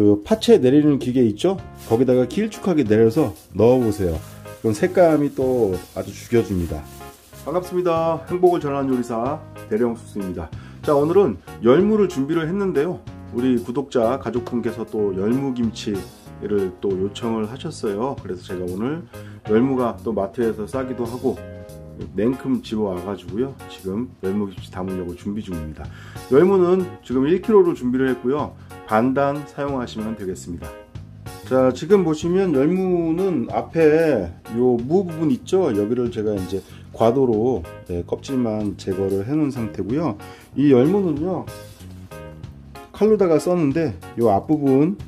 그 파채 내리는 기계 있죠? 거기다가 길쭉하게 내려서 넣어보세요. 그럼 색감이 또 아주 죽여줍니다. 반갑습니다. 행복을 전하는 요리사 대령수수입니다. 자, 오늘은 열무를 준비를 했는데요, 우리 구독자 가족분께서 또 열무김치를 또 요청을 하셨어요. 그래서 제가 오늘 열무가 또 마트에서 싸기도 하고 냉큼 집어 와가지고요, 지금 열무김치 담으려고 준비 중입니다. 열무는 지금 1kg로 준비를 했고요, 반단 사용하시면 되겠습니다. 자, 지금 보시면 열무는 앞에 요 무 부분 있죠, 여기를 제가 이제 과도로 껍질만 제거를 해 놓은 상태고요. 이 열무는요 칼로다가 썼는데 요 앞부분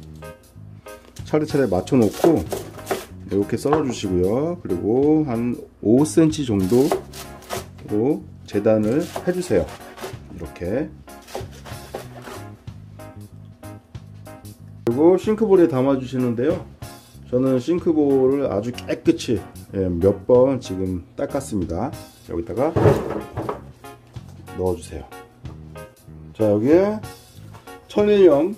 차례차례 맞춰 놓고 이렇게 썰어 주시고요, 그리고 한 5cm 정도로 재단을 해 주세요. 이렇게. 그리고 싱크볼에 담아 주시는데요, 저는 싱크볼을 아주 깨끗이 몇 번 지금 닦았습니다. 여기다가 넣어주세요. 자, 여기에 천일염,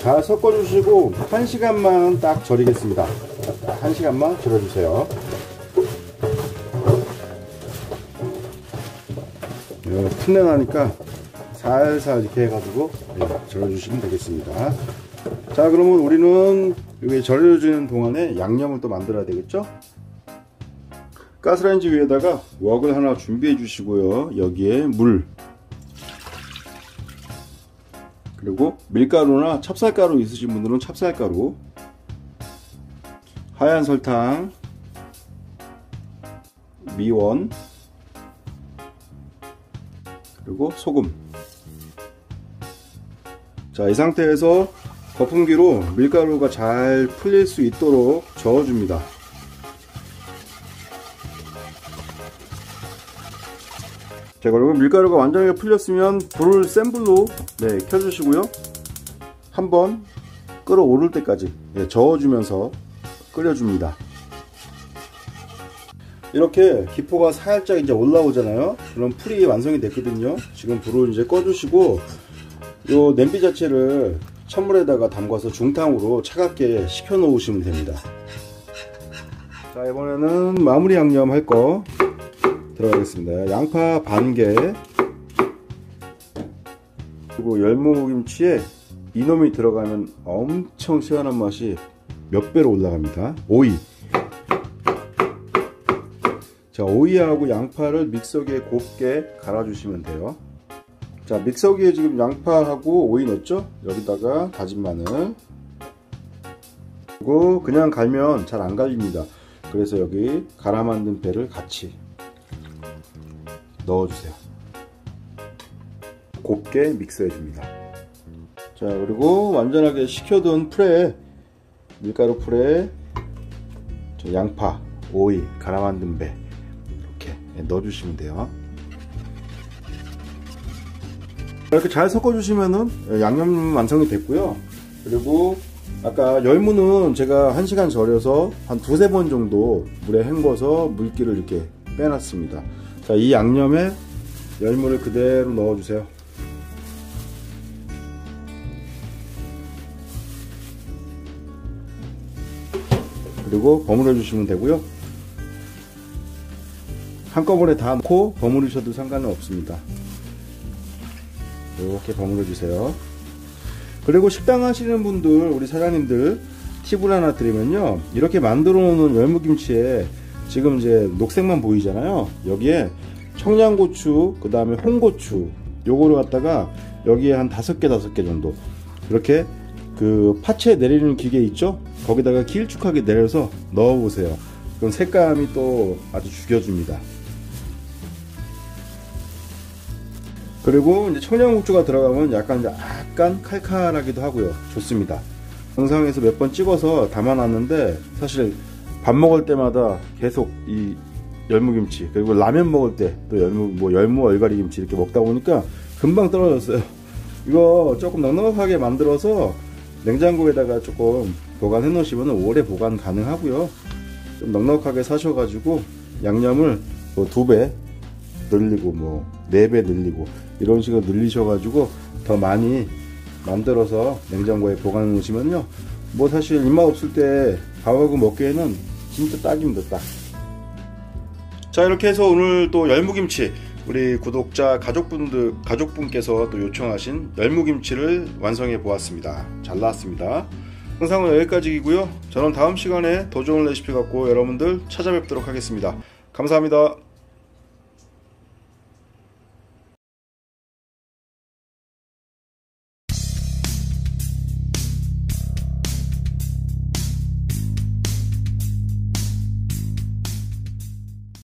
잘 섞어주시고 1시간만 딱 절이겠습니다. 1시간만 절여주세요. 풋내 나니까 살살 이렇게 해가지고 절여주시면 되겠습니다. 자, 그러면 우리는 여기 절여주는 동안에 양념을 또 만들어야 되겠죠? 가스레인지 위에다가 웍을 하나 준비해 주시고요, 여기에 물, 그리고 밀가루나 찹쌀가루 있으신 분들은 찹쌀가루, 하얀 설탕, 미원, 그리고 소금. 자, 이 상태에서 거품기로 밀가루가 잘 풀릴 수 있도록 저어줍니다. 자, 그리고 밀가루가 완전히 풀렸으면 불을 센 불로 켜주시고요, 한번 끓어오를 때까지 저어주면서 끓여줍니다. 이렇게 기포가 살짝 이제 올라오잖아요. 그럼 풀이 완성이 됐거든요. 지금 불을 이제 꺼주시고 요 냄비 자체를 찬물에다가 담가서 중탕으로 차갑게 식혀 놓으시면 됩니다. 자, 이번에는 마무리 양념 할 거 들어가겠습니다. 양파 반개, 그리고 열무김치에 이놈이 들어가면 엄청 시원한 맛이 몇 배로 올라갑니다. 오이. 자, 오이하고 양파를 믹서기에 곱게 갈아주시면 돼요. 자, 믹서기에 지금 양파하고 오이 넣었죠? 여기다가 다진 마늘, 그리고 그냥 갈면 잘 안 갈립니다. 그래서 여기 갈아 만든 배를 같이 넣어주세요. 곱게 믹서해줍니다. 자, 그리고 완전하게 식혀둔 풀에, 밀가루 풀에 양파, 오이, 갈아 만든 배 넣어주시면 돼요. 이렇게 잘 섞어주시면은 양념 완성이 됐고요. 그리고 아까 열무는 제가 1시간 절여서 한 2-3번 정도 물에 헹궈서 물기를 이렇게 빼놨습니다. 자, 이 양념에 열무를 그대로 넣어주세요. 그리고 버무려 주시면 되고요. 한꺼번에 다 넣고 버무리셔도 상관은 없습니다. 이렇게 버무려 주세요. 그리고 식당 하시는 분들, 우리 사장님들 팁을 하나 드리면요, 이렇게 만들어 놓은 열무김치에 지금 이제 녹색만 보이잖아요. 여기에 청양고추, 그 다음에 홍고추, 요거를 갖다가 여기에 한 5개 정도 이렇게 그 파채 내리는 기계 있죠? 거기다가 길쭉하게 내려서 넣어보세요. 그럼 색감이 또 아주 죽여줍니다. 그리고 이제 청양고추가 들어가면 약간 칼칼하기도 하고요, 좋습니다. 영상에서 몇 번 찍어서 담아놨는데 사실 밥 먹을 때마다 계속 이 열무김치, 그리고 라면 먹을 때 또 열무 얼갈이 김치 이렇게 먹다 보니까 금방 떨어졌어요. 이거 조금 넉넉하게 만들어서 냉장고에다가 조금 보관해 놓으시면 오래 보관 가능하고요. 좀 넉넉하게 사셔가지고 양념을 2배 늘리고 뭐 4배 늘리고 이런 식으로 늘리셔가지고 더 많이 만들어서 냉장고에 보관해 놓으시면요, 뭐 사실 입맛 없을 때 밥하고 먹기에는 진짜 딱입니다, 딱. 자, 이렇게 해서 오늘 또 열무김치, 우리 구독자 가족분께서 또 요청하신 열무김치를 완성해 보았습니다. 잘 나왔습니다. 영상은 여기까지이고요, 저는 다음 시간에 더 좋은 레시피 갖고 여러분들 찾아뵙도록 하겠습니다. 감사합니다.